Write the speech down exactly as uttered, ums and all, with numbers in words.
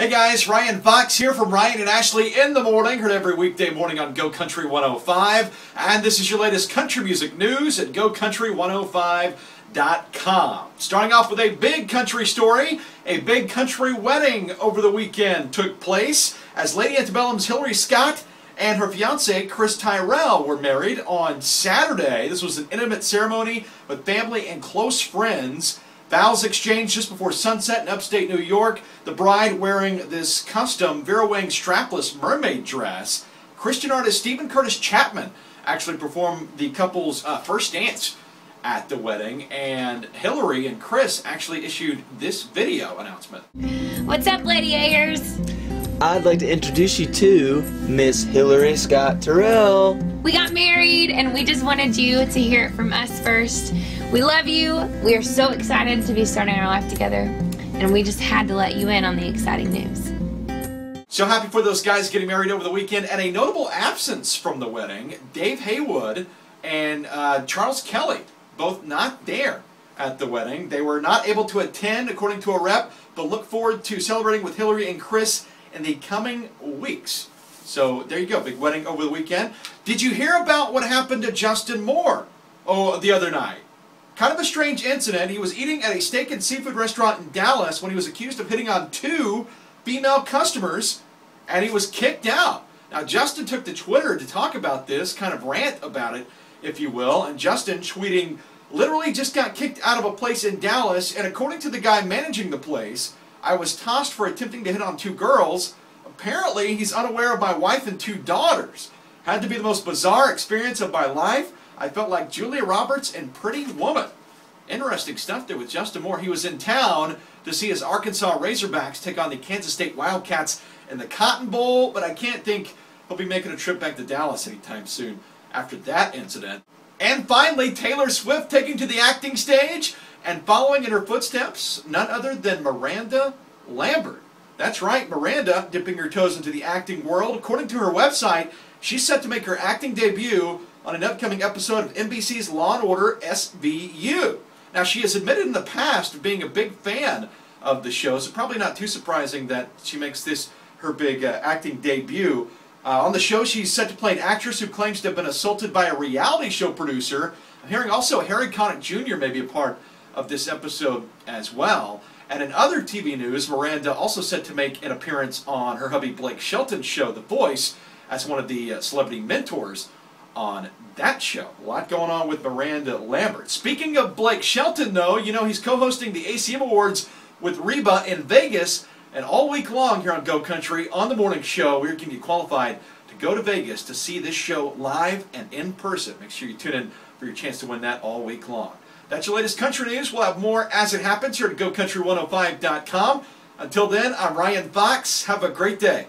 Hey guys, Ryan Fox here from Ryan and Ashley in the Morning, heard every weekday morning on Go Country one oh five, and this is your latest country music news at go country one oh five dot com. Starting off with a big country story, a big country wedding over the weekend took place as Lady Antebellum's Hillary Scott and her fiance Chris Tyrell were married on Saturday. This was an intimate ceremony with family and close friends. Vows exchanged just before sunset in upstate New York. The bride wearing this custom Vera Wang strapless mermaid dress. Christian artist Stephen Curtis Chapman actually performed the couple's uh, first dance at the wedding, and Hillary and Chris actually issued this video announcement. What's up, Lady Ayers? I'd like to introduce you to Miss Hillary Scott Tyrell. We got married and we just wanted you to hear it from us first. We love you. We are so excited to be starting our life together, and we just had to let you in on the exciting news. So happy for those guys getting married over the weekend, and a notable absence from the wedding. Dave Haywood and uh, Charles Kelly, both not there at the wedding. They were not able to attend, according to a rep, but look forward to celebrating with Hillary and Chris in the coming weeks. So there you go, big wedding over the weekend. Did you hear about what happened to Justin Moore oh, the other night? Kind of a strange incident. He was eating at a steak and seafood restaurant in Dallas when he was accused of hitting on two female customers, and he was kicked out. Now Justin took to Twitter to talk about this, kind of rant about it, if you will, and Justin tweeting, literally just got kicked out of a place in Dallas, and according to the guy managing the place, I was tossed for attempting to hit on two girls. Apparently, he's unaware of my wife and two daughters. Had to be the most bizarre experience of my life. I felt like Julia Roberts and Pretty Woman. Interesting stuff there with Justin Moore. He was in town to see his Arkansas Razorbacks take on the Kansas State Wildcats in the Cotton Bowl, but I can't think he'll be making a trip back to Dallas anytime soon after that incident. And finally, Taylor Swift taking to the acting stage. And following in her footsteps, none other than Miranda Lambert. That's right, Miranda dipping her toes into the acting world. According to her website, she's set to make her acting debut on an upcoming episode of N B C's Law and Order S V U. Now, she has admitted in the past of being a big fan of the show, so probably not too surprising that she makes this her big uh, acting debut. Uh, on the show, she's set to play an actress who claims to have been assaulted by a reality show producer. I'm hearing also Harry Connick Junior may be a part of this episode as well. And in other T V news, Miranda also set to make an appearance on her hubby Blake Shelton's show, The Voice, as one of the uh, celebrity mentors on that show. A lot going on with Miranda Lambert. Speaking of Blake Shelton, though, you know he's co-hosting the A C M Awards with Reba in Vegas, and all week long here on Go Country, on the morning show, we're getting you qualified to go to Vegas to see this show live and in person. Make sure you tune in for your chance to win that all week long. That's your latest country news. We'll have more as it happens here at go country one oh five dot com. Until then, I'm Ryan Fox. Have a great day.